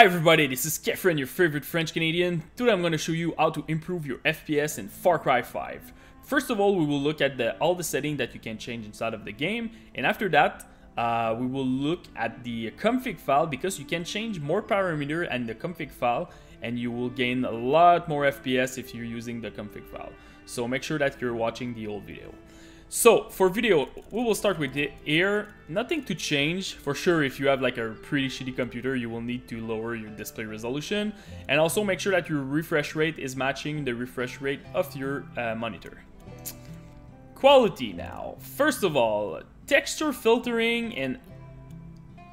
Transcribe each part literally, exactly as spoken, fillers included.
Hi everybody, this is Kefren, your favorite French Canadian. Today I'm going to show you how to improve your F P S in Far Cry five. First of all, we will look at the, all the settings that you can change inside of the game, and after that uh, we will look at the config file, because you can change more parameter and the config file, and you will gain a lot more F P S if you're using the config file. So make sure that you're watching the old video. So for video, we will start with the air. Nothing to change. For sure, if you have like a pretty shitty computer, you will need to lower your display resolution, and also make sure that your refresh rate is matching the refresh rate of your uh, monitor. Quality now. First of all, texture filtering and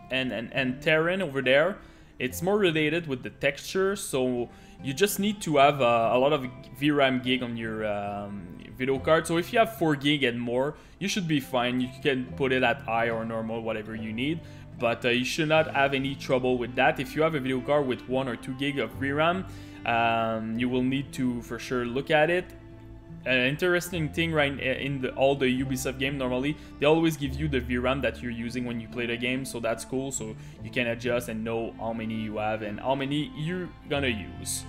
and and, and terrain over there. It's more related with the texture, so you just need to have uh, a lot of V RAM gig on your um, video card. So if you have four gig and more, you should be fine. You can put it at high or normal, whatever you need, but uh, you should not have any trouble with that. If you have a video card with one or two gig of V RAM, um, you will need to for sure look at it. An interesting thing, right, in the, all the Ubisoft game, normally they always give you the V RAM that you're using when you play the game, so that's cool. So you can adjust and know how many you have and how many you're gonna use.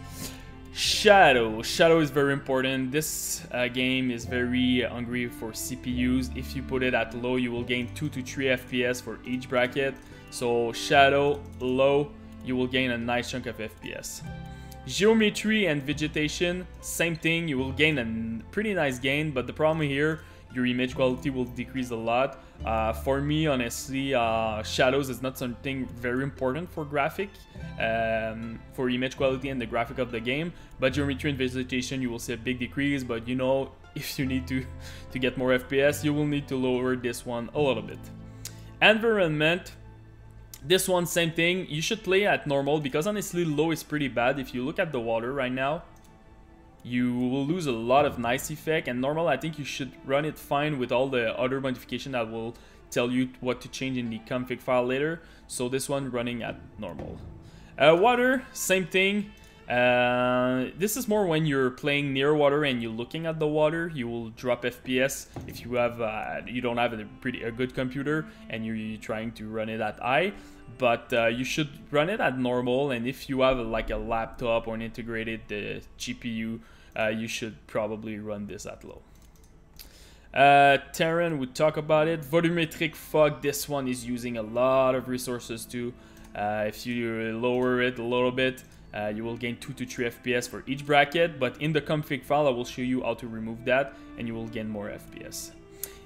Shadow. Shadow is very important. This uh, game is very hungry for C P Us. If you put it at low, you will gain two to three F P S for each bracket. So shadow, low, you will gain a nice chunk of F P S. Geometry and vegetation, same thing, you will gain a pretty nice gain, but the problem here, your image quality will decrease a lot. Uh, for me, honestly, uh, shadows is not something very important for graphic, um, for image quality and the graphic of the game, but geometry and vegetation, you will see a big decrease. But you know, if you need to, to get more F P S, you will need to lower this one a little bit. Environment. This one, same thing, you should play at normal, because honestly low is pretty bad. If you look at the water right now, you will lose a lot of nice effect, and normal I think you should run it fine with all the other modification that will tell you what to change in the config file later. So this one running at normal. Uh, water, same thing. Uh, this is more when you're playing near water and you're looking at the water, you will drop F P S if you have uh, you don't have a pretty a good computer and you're, you're trying to run it at high. But uh, you should run it at normal, and if you have a, like a laptop or an integrated uh, G P U, uh, you should probably run this at low. Uh, Terran, we'll talk about it. Volumetric fog, this one is using a lot of resources too. Uh, if you lower it a little bit, Uh, you will gain two to three F P S for each bracket, but in the config file I will show you how to remove that and you will gain more F P S.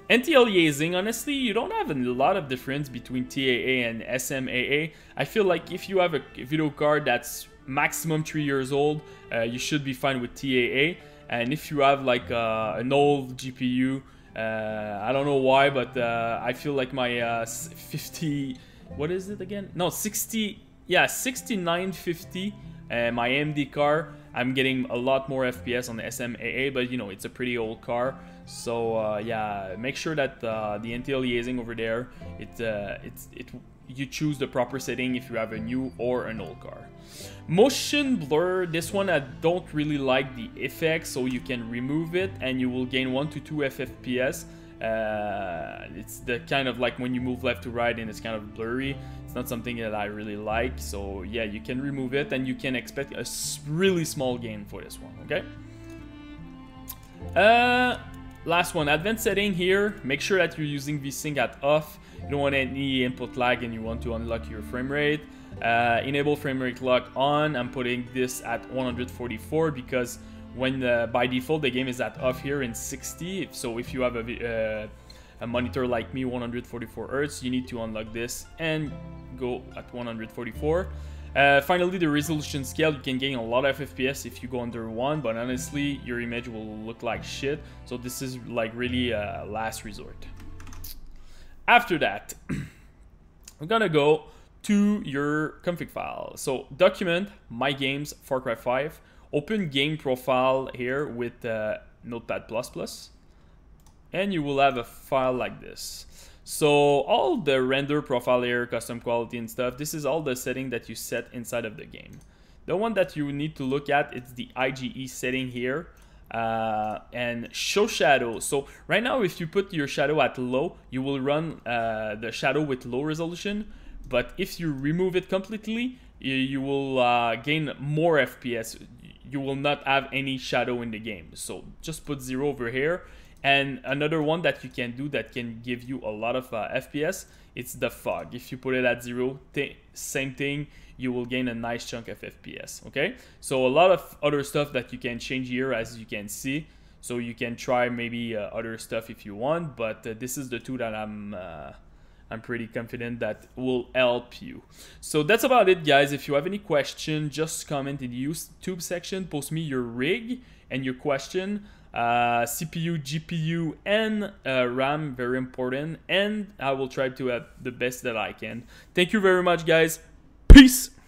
Anti-aliasing, honestly you don't have a lot of difference between T A A and S M A A. I feel like if you have a video card that's maximum three years old, uh, you should be fine with T A A, and if you have like uh, an old G P U, uh, I don't know why, but uh, I feel like my uh, fifty, what is it again? No, sixty, yeah, sixty-nine fifty. Uh, my M D car, I'm getting a lot more F P S on the S M A A, but you know, it's a pretty old car. So uh, yeah, make sure that uh, the anti-aliasing over there, it, uh, it's, it, you choose the proper setting if you have a new or an old car. Motion blur, this one I don't really like the effect, so you can remove it and you will gain one to two F F P S. Uh, it's the kind of like when you move left to right and it's kind of blurry. It's not something that I really like, so yeah, you can remove it and you can expect a really small gain for this one. Okay, uh, last one, advanced setting here. Make sure that you're using VSync at off. You don't want any input lag and you want to unlock your frame rate. Uh, enable frame rate lock on. I'm putting this at one hundred forty-four because when uh, by default the game is at off here in sixty. So if you have a, uh, a monitor like me, one hundred forty-four hertz, you need to unlock this and go at one hundred forty-four. Uh, finally, the resolution scale, you can gain a lot of F P S if you go under one, but honestly your image will look like shit, so this is like really a last resort. After that I'm gonna go to your config file. So document, my games, Far Cry five. Open game profile here with uh, Notepad plus plus, and you will have a file like this. So all the render profile here, custom quality and stuff, this is all the setting that you set inside of the game. The one that you need to look at, it's the I G E setting here, uh, and show shadow. So right now if you put your shadow at low, you will run uh, the shadow with low resolution, but if you remove it completely, you will uh, gain more F P S. You will not have any shadow in the game. So just put zero over here. And another one that you can do that can give you a lot of uh, F P S, it's the fog. If you put it at zero, th same thing, you will gain a nice chunk of F P S, okay? So a lot of other stuff that you can change here, as you can see. So you can try maybe uh, other stuff if you want, but uh, this is the two that I'm... Uh, I'm pretty confident that will help you. So that's about it, guys. If you have any question, just comment in the YouTube section. Post me your rig and your question. Uh, C P U, G P U, and uh, RAM, very important. And I will try to help the best that I can. Thank you very much, guys. Peace.